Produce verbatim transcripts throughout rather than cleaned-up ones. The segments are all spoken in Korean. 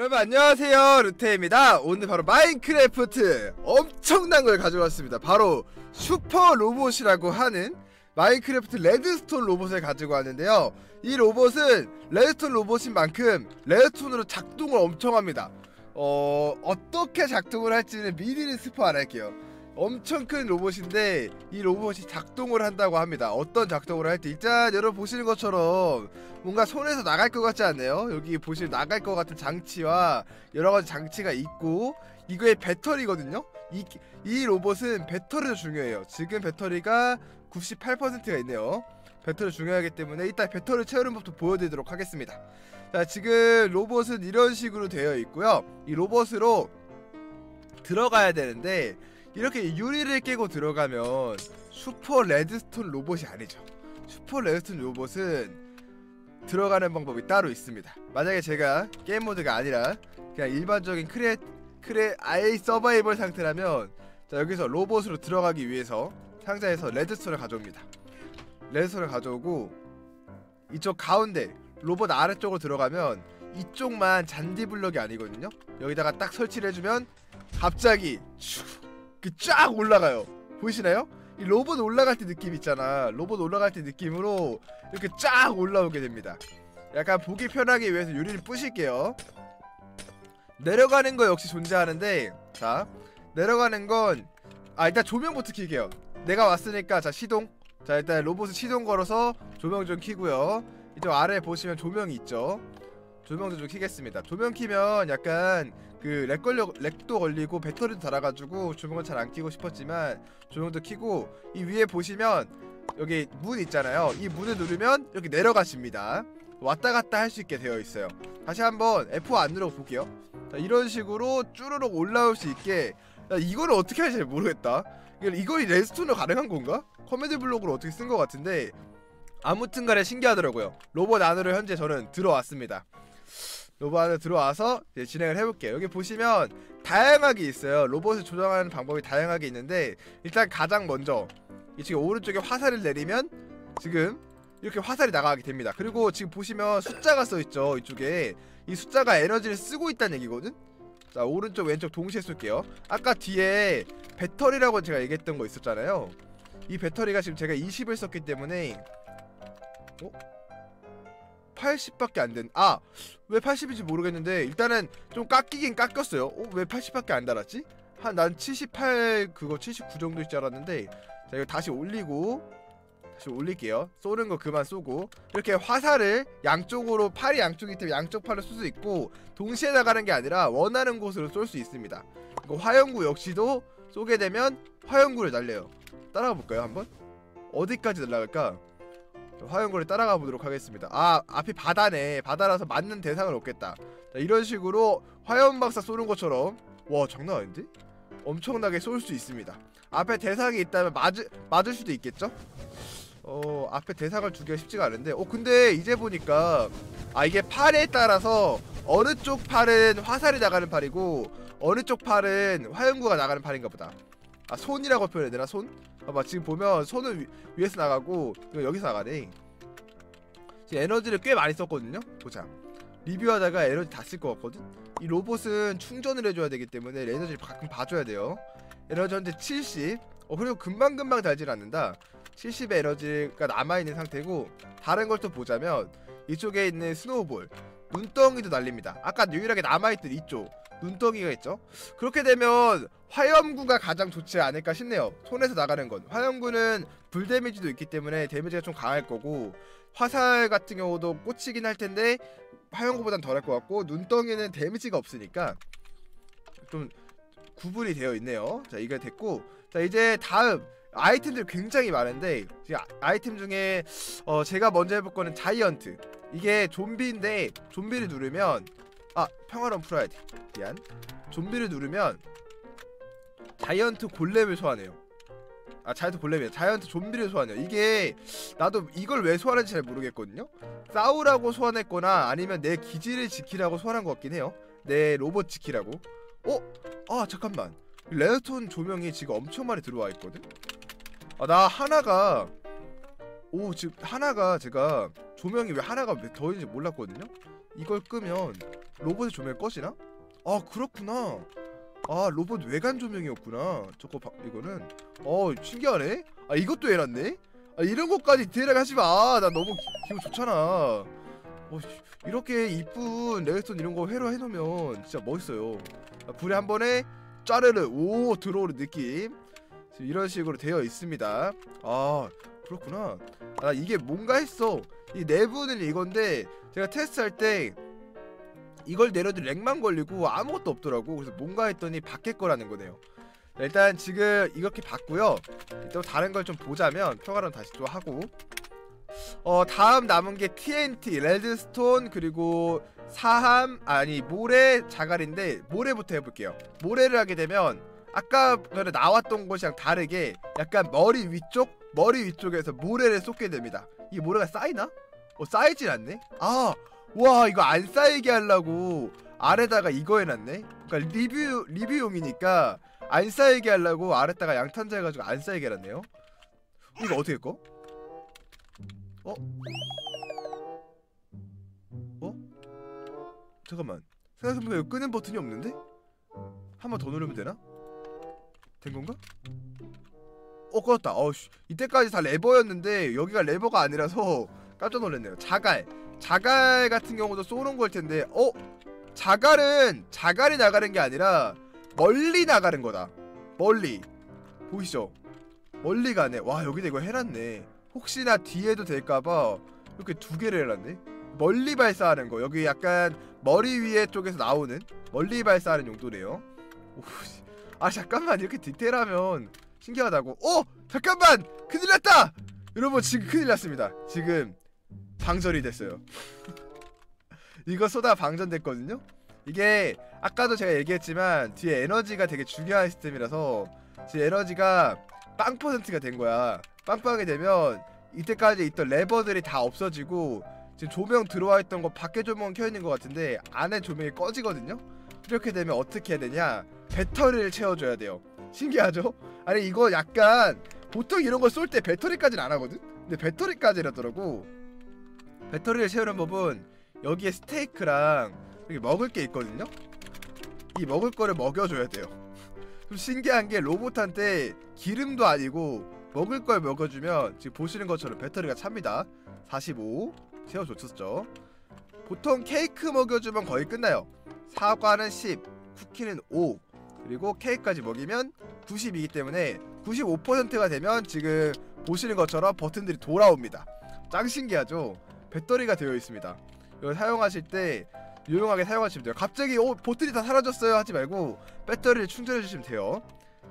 여러분 안녕하세요, 루태입니다. 오늘 바로 마인크래프트 엄청난 걸 가져왔습니다. 바로 슈퍼 로봇이라고 하는 마인크래프트 레드스톤 로봇을 가지고 왔는데요, 이 로봇은 레드스톤 로봇인 만큼 레드스톤으로 작동을 엄청 합니다. 어... 어떻게 작동을 할지는 미리는 스포 안 할게요. 엄청 큰 로봇인데 이 로봇이 작동을 한다고 합니다. 어떤 작동을 할지 일단 여러분 보시는 것처럼 뭔가 손에서 나갈 것 같지 않나요? 여기 보시면 나갈 것 같은 장치와 여러가지 장치가 있고, 이거의 배터리거든요? 이, 이 로봇은 배터리도 중요해요. 지금 배터리가 구십팔 퍼센트가 있네요. 배터리 중요하기 때문에 일단 배터리 채우는 법도 보여드리도록 하겠습니다. 자, 지금 로봇은 이런 식으로 되어 있고요, 이 로봇으로 들어가야 되는데 이렇게 유리를 깨고 들어가면 슈퍼 레드스톤 로봇이 아니죠. 슈퍼 레드스톤 로봇은 들어가는 방법이 따로 있습니다. 만약에 제가 게임 모드가 아니라 그냥 일반적인 크레 크레 아예 서바이벌 상태라면, 자, 여기서 로봇으로 들어가기 위해서 상자에서 레드스톤을 가져옵니다. 레드스톤을 가져오고 이쪽 가운데 로봇 아래쪽으로 들어가면 이쪽만 잔디블럭이 아니거든요. 여기다가 딱 설치를 해주면 갑자기 그 쫙 올라가요. 보이시나요? 이 로봇 올라갈 때 느낌 있잖아. 로봇 올라갈 때 느낌으로 이렇게 쫙 올라오게 됩니다. 약간 보기 편하게 위해서 유리를 부실게요. 내려가는 거 역시 존재하는데, 자, 내려가는 건 아 일단 조명부터 킬게요. 내가 왔으니까 자 시동, 자 일단 로봇을 시동 걸어서 조명 좀 키고요. 이쪽 아래 보시면 조명이 있죠. 조명도 좀 키겠습니다. 조명 키면 약간 그 렉 걸려, 렉도 걸리고 배터리도 달아가지고 조명을 잘 안 키고 싶었지만 조명도 키고, 이 위에 보시면 여기 문 있잖아요. 이 문을 누르면 이렇게 내려가십니다. 왔다갔다 할 수 있게 되어 있어요. 다시 한번 에프 오 안 누르고 볼게요. 자, 이런 식으로 쭈르륵 올라올 수 있게. 야, 이걸 어떻게 할지 모르겠다. 이걸 레드스톤으로 가능한 건가? 커맨드 블록으로 어떻게 쓴 것 같은데 아무튼 간에 신기하더라고요. 로봇 안으로 현재 저는 들어왔습니다. 로봇 안에 들어와서 이제 진행을 해볼게요. 여기 보시면 다양하게 있어요. 로봇을 조정하는 방법이 다양하게 있는데, 일단 가장 먼저 이 지금 오른쪽에 화살을 내리면 지금 이렇게 화살이 나가게 됩니다. 그리고 지금 보시면 숫자가 써있죠. 이쪽에 이 숫자가 에너지를 쓰고 있다는 얘기거든? 자, 오른쪽 왼쪽 동시에 쏠게요. 아까 뒤에 배터리라고 제가 얘기했던 거 있었잖아요. 이 배터리가 지금 제가 이십을 썼기 때문에 어? 팔십밖에 안 된, 아! 왜 팔십인지 모르겠는데 일단은 좀 깎이긴 깎였어요. 어? 왜 팔십밖에 안 달았지? 한 난 칠십팔 그거 칠십구 정도일 줄 알았는데, 자, 이거 다시 올리고 다시 올릴게요. 쏘는 거 그만 쏘고, 이렇게 화살을 양쪽으로, 팔이 양쪽이기 때문에 양쪽 팔로 쏠 수 있고 동시에 나가는 게 아니라 원하는 곳으로 쏠 수 있습니다. 이거 화염구 역시도 쏘게 되면 화염구를 날려요. 따라가 볼까요 한번? 어디까지 날아갈까? 화염구를 따라가 보도록 하겠습니다. 아, 앞이 바다네. 바다라서 맞는 대상은 없겠다. 자, 이런 식으로 화염박사 쏘는 것처럼, 와, 장난 아닌데? 엄청나게 쏠 수 있습니다. 앞에 대상이 있다면 맞을, 맞을 수도 있겠죠? 어, 앞에 대상을 두기가 쉽지가 않은데, 어, 근데 이제 보니까 아, 이게 팔에 따라서 어느 쪽 팔은 화살이 나가는 팔이고 어느 쪽 팔은 화염구가 나가는 팔인가 보다. 아, 손이라고 표현해야 되나? 손? 봐봐, 지금 보면 손은 위, 위에서 나가고 이거 여기서 나가네. 지금 에너지를 꽤 많이 썼거든요? 보자, 리뷰하다가 에너지 다 쓸 것 같거든? 이 로봇은 충전을 해줘야 되기 때문에 에너지를 가끔 봐줘야 돼요. 에너지 현재 칠십. 어, 그리고 금방금방 달질 않는다. 칠십의 에너지가 남아있는 상태고, 다른 걸 또 보자면 이쪽에 있는 스노우볼 눈덩이도 날립니다. 아까 유일하게 남아있던 이쪽 눈덩이가 있죠? 그렇게 되면 화염구가 가장 좋지 않을까 싶네요. 손에서 나가는 건 화염구는 불 데미지도 있기 때문에 데미지가 좀 강할 거고, 화살 같은 경우도 꽂히긴 할 텐데 화염구보단 덜할 것 같고, 눈덩이는 데미지가 없으니까 좀 구분이 되어 있네요. 자, 이게 됐고, 자, 이제 다음 아이템들 굉장히 많은데, 아이템 중에 어 제가 먼저 해볼 거는 자이언트. 이게 좀비인데 좀비를 누르면, 아, 평화로운 프라이드, 미안. 좀비를 누르면 자이언트 골렘을 소환해요. 아, 자이언트 골렘이에요. 자이언트 좀비를 소환해요. 이게 나도 이걸 왜 소환했는지 잘 모르겠거든요. 싸우라고 소환했거나 아니면 내 기지를 지키라고 소환한 것 같긴 해요. 내 로봇 지키라고. 어? 아, 잠깐만, 레드톤 조명이 지금 엄청 많이 들어와 있거든? 아, 나 하나가, 오, 지금 하나가 제가 조명이 왜 하나가 더 있는지 몰랐거든요? 이걸 끄면 로봇의 조명을 꺼지나? 아 그렇구나. 아 로봇 외관 조명이었구나. 저거 바, 이거는 어 신기하네. 아 이것도 해놨네. 아 이런 것까지 디테일하게 하지마. 아, 나 너무 기, 기분 좋잖아. 어, 이렇게 이쁜 레드스톤 이런거 회로 해놓으면 진짜 멋있어요. 아, 불에 한 번에 짜르르 오 들어오는 느낌. 이런 식으로 되어 있습니다. 아 그렇구나. 아 이게 뭔가 했어. 이 내부는 이건데 제가 테스트할 때 이걸 내려도 렉만 걸리고 아무것도 없더라고. 그래서 뭔가 했더니 바뀔 거라는 거네요. 자, 일단 지금 이렇게 봤고요. 또 다른 걸 좀 보자면 평화론 다시 또 하고 어 다음 남은 게 티엔티, 레드스톤 그리고 사함 아니 모래 자갈인데 모래부터 해볼게요. 모래를 하게 되면 아까 전에 나왔던 것이랑 다르게 약간 머리 위쪽 머리 위쪽에서 모래를 쏟게 됩니다. 이게 모래가 쌓이나? 어 쌓이진 않네? 아! 와 이거 안 쌓이게 하려고 아래다가 이거 해놨네? 그러니까 리뷰, 리뷰용이니까 안 쌓이게 하려고 아래다가 양탄자 해가지고 안 쌓이게 해놨네요. 이거 어떻게 꺼? 어? 어? 잠깐만 생각해보니까 이거 끄는 버튼이 없는데? 한 번 더 누르면 되나? 된건가? 어 꺼졌다. 어우씨 이때까지 다 레버였는데 여기가 레버가 아니라서 깜짝 놀랐네요. 자갈 자갈 같은 경우도 쏘는 걸 텐데 어? 자갈은 자갈이 나가는 게 아니라 멀리 나가는 거다. 멀리 보이시죠? 멀리 가네. 와 여기다 이거 해놨네. 혹시나 뒤에도 될까봐 이렇게 두 개를 해놨네. 멀리 발사하는 거 여기 약간 머리 위에 쪽에서 나오는 멀리 발사하는 용도래요. 오씨 아 잠깐만 이렇게 디테일하면 신기하다고. 어! 잠깐만! 큰일났다! 여러분 지금 큰일났습니다. 지금 방전이 됐어요. 이거 쏘다 방전됐거든요? 이게 아까도 제가 얘기했지만 뒤에 에너지가 되게 중요한 시스템이라서 지금 에너지가 영 퍼센트가 된거야. 빵빵이 되면 이때까지 있던 레버들이 다 없어지고 지금 조명 들어와 있던 거 밖에 조명 켜있는 것 같은데 안에 조명이 꺼지거든요? 이렇게 되면 어떻게 해야 되냐? 배터리를 채워줘야 돼요. 신기하죠? 아니 이거 약간 보통 이런 거 쏠 때 배터리까지는 안 하거든? 근데 배터리까지 하더라고. 배터리를 채우는 법은 여기에 스테이크랑 여기 먹을 게 있거든요? 이 먹을 거를 먹여줘야 돼요. 좀 신기한 게 로봇한테 기름도 아니고 먹을 걸 먹여주면 지금 보시는 것처럼 배터리가 찹니다. 사십오 채워줬었죠. 보통 케이크 먹여주면 거의 끝나요. 사과는 십, 쿠키는 오 그리고 케이크까지 먹이면 구십이기 때문에 구십오 퍼센트가 되면 지금 보시는 것처럼 버튼들이 돌아옵니다. 짱 신기하죠? 배터리가 되어 있습니다. 이걸 사용하실 때 유용하게 사용하시면 돼요. 갑자기 오 버튼이 다 사라졌어요 하지 말고 배터리를 충전해 주시면 돼요.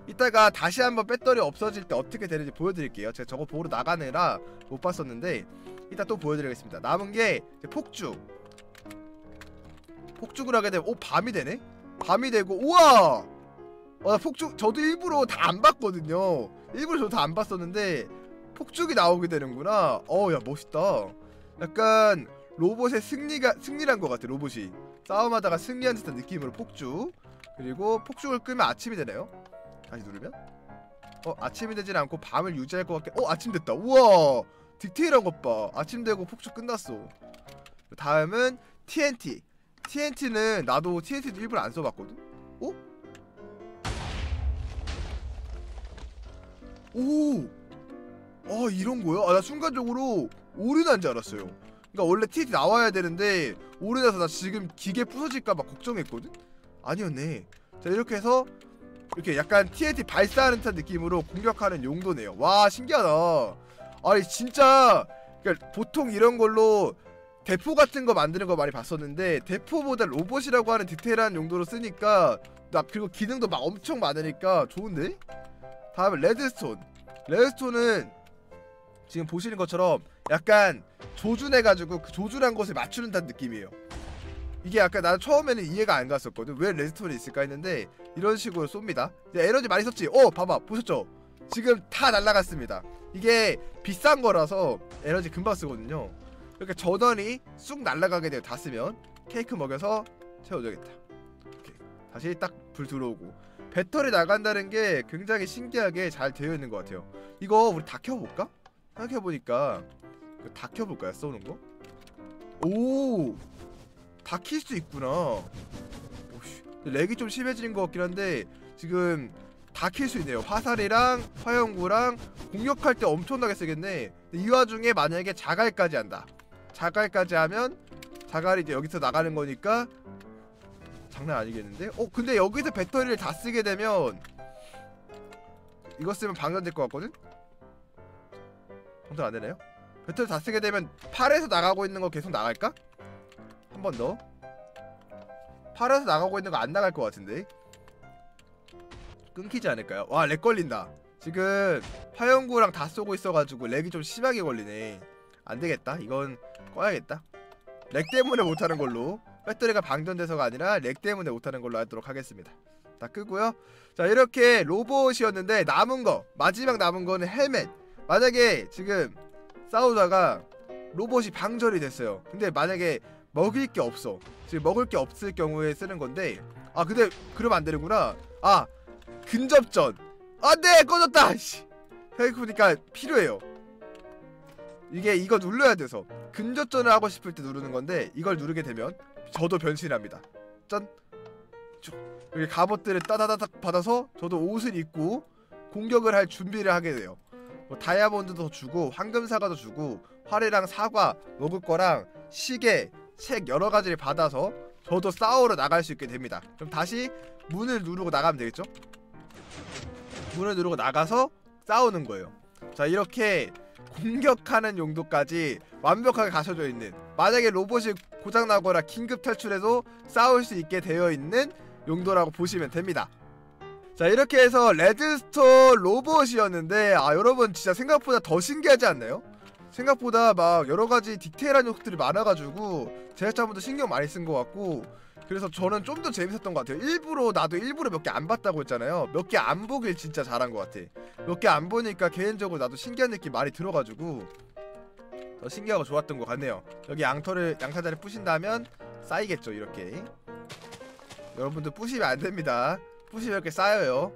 이따가 다시 한번 배터리 없어질 때 어떻게 되는지 보여드릴게요. 제가 저거 보러 나가느라 못 봤었는데 이따 또 보여드리겠습니다. 남은 게 폭죽. 폭죽을 하게 되면 오 밤이 되네? 밤이 되고 우와! 어, 폭죽 저도 일부러 다 안 봤거든요. 일부러 저도 다 안 봤었는데 폭죽이 나오게 되는구나. 어우 야 멋있다. 약간 로봇의 승리가 승리란 것 같아. 로봇이 싸움하다가 승리한 듯한 느낌으로 폭죽. 그리고 폭죽을 끄면 아침이 되네요. 다시 누르면 어 아침이 되진 않고 밤을 유지할 것 같게. 어 아침 됐다. 우와 디테일한 것 봐. 아침 되고 폭죽 끝났어. 다음은 티엔티. 티엔티는 나도 티엔티도 일부러 안 써봤거든? 어? 오! 아 이런 거야? 아 나 순간적으로 오류난 줄 알았어요. 그러니까 원래 티엔티 나와야 되는데 오류나서 나 지금 기계 부서질까봐 걱정했거든? 아니었네. 자 이렇게 해서 이렇게 약간 티엔티 발사하는 듯한 느낌으로 공격하는 용도네요. 와 신기하다. 아니 진짜 그러니까 보통 이런 걸로 대포 같은 거 만드는 거 많이 봤었는데 대포보다 로봇이라고 하는 디테일한 용도로 쓰니까 나 그리고 기능도 막 엄청 많으니까 좋은데? 다음은 레드스톤. 레드스톤은 지금 보시는 것처럼 약간 조준해가지고 그 조준한 곳에 맞추는 듯한 느낌이에요. 이게 약간 나는 처음에는 이해가 안 갔었거든. 왜 레드스톤이 있을까 했는데 이런 식으로 쏩니다. 이제 에너지 많이 썼지? 어! 봐봐 보셨죠? 지금 다 날라갔습니다. 이게 비싼 거라서 에너지 금방 쓰거든요. 이렇게 전원이 쑥 날아가게 돼요. 다 쓰면 케이크 먹여서 채워줘야겠다. 오케이. 다시 딱 불 들어오고 배터리 나간다는 게 굉장히 신기하게 잘 되어 있는 것 같아요. 이거 우리 다 켜볼까? 생각해보니까 다 켜볼까요? 쏘는 거? 오! 박힐 수 있구나. 오씨, 렉이 좀 심해지는 것 같긴 한데 지금 다 킬 수 있네요. 화살이랑 화염구랑 공격할 때 엄청나게 세겠네. 이 와중에 만약에 자갈까지 한다. 자갈까지 하면 자갈이 이제 여기서 나가는 거니까 장난 아니겠는데? 어 근데 여기서 배터리를 다 쓰게 되면 이거 쓰면 방전될 것 같거든? 방전 안 되네요? 배터리 다 쓰게 되면 팔에서 나가고 있는 거 계속 나갈까? 한 번 더. 팔에서 나가고 있는 거 안 나갈 것 같은데? 끊기지 않을까요? 와, 렉 걸린다. 지금 화염구랑 다 쏘고 있어가지고 렉이 좀 심하게 걸리네. 안되겠다. 이건 꺼야겠다. 렉 때문에 못하는 걸로, 배터리가 방전돼서가 아니라 렉 때문에 못하는 걸로 하도록 하겠습니다. 다 끄고요. 자, 이렇게 로봇이었는데 남은거, 마지막 남은거는 헬멧. 만약에 지금 싸우다가 로봇이 방전이 됐어요. 근데 만약에 먹일게 없어. 지금 먹을게 없을 경우에 쓰는건데, 아 근데 그러면 안되는구나. 아 근접전! 안돼! 꺼졌다! 씨. 생각해보니까 필요해요. 이게 이거 눌러야 돼서 근접전을 하고 싶을 때 누르는 건데, 이걸 누르게 되면 저도 변신합니다. 짠! 여기 갑옷들을 따다다닥 받아서 저도 옷을 입고 공격을 할 준비를 하게 돼요. 뭐 다이아몬드도 주고 황금사과도 주고 활이랑 사과 먹을 거랑 시계, 책 여러 가지를 받아서 저도 싸우러 나갈 수 있게 됩니다. 그럼 다시 문을 누르고 나가면 되겠죠? 문을 누르고 나가서 싸우는 거예요. 자, 이렇게 공격하는 용도까지 완벽하게 갖춰져 있는, 만약에 로봇이 고장나거나 긴급 탈출해도 싸울 수 있게 되어 있는 용도라고 보시면 됩니다. 자, 이렇게 해서 레드스톤 로봇이었는데, 아 여러분 진짜 생각보다 더 신기하지 않나요? 생각보다 막 여러가지 디테일한 요소들이 많아가지고 제작자분도 신경 많이 쓴 것 같고, 그래서 저는 좀 더 재밌었던 것 같아요. 일부러, 나도 일부러 몇 개 안 봤다고 했잖아요. 몇 개 안 보길 진짜 잘한 것 같아. 몇 개 안 보니까 개인적으로 나도 신기한 느낌 많이 들어가지고 더 신기하고 좋았던 것 같네요. 여기 양털을, 양사자를 부신다면 쌓이겠죠. 이렇게 여러분들 부시면 안됩니다. 부시면 이렇게 쌓여요.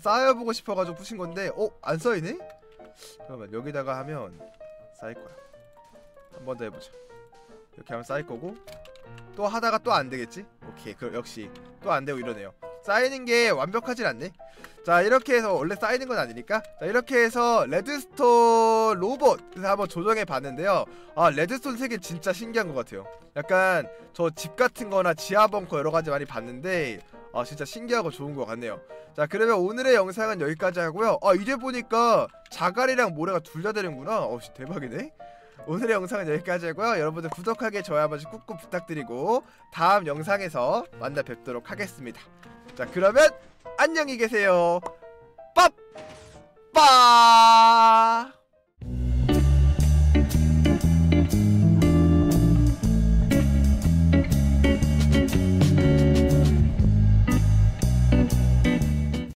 쌓여보고 싶어가지고 부신건데, 어? 안 쌓이네? 잠깐만, 여기다가 하면 쌓일거야. 한 번 더 해보자. 이렇게 하면 쌓일거고, 또 하다가 또 안되겠지? 오케이, 그럼 역시 또 안되고 이러네요. 쌓이는게 완벽하진 않네. 자, 이렇게 해서 원래 쌓이는건 아니니까. 자, 이렇게 해서 레드스톤 로봇 그래서 한번 조정해봤는데요. 아 레드스톤 세계 진짜 신기한것 같아요. 약간 저 집같은거나 지하벙커 여러가지 많이 봤는데 아 진짜 신기하고 좋은 것 같네요. 자, 그러면 오늘의 영상은 여기까지 하고요. 아 이제 보니까 자갈이랑 모래가 둘 다 되는구나. 어우 대박이네. 오늘의 영상은 여기까지 하고요. 여러분들 구독하기, 좋아요 한 번씩 꾹꾹 부탁드리고 다음 영상에서 만나 뵙도록 하겠습니다. 자, 그러면 안녕히 계세요. 빠빠.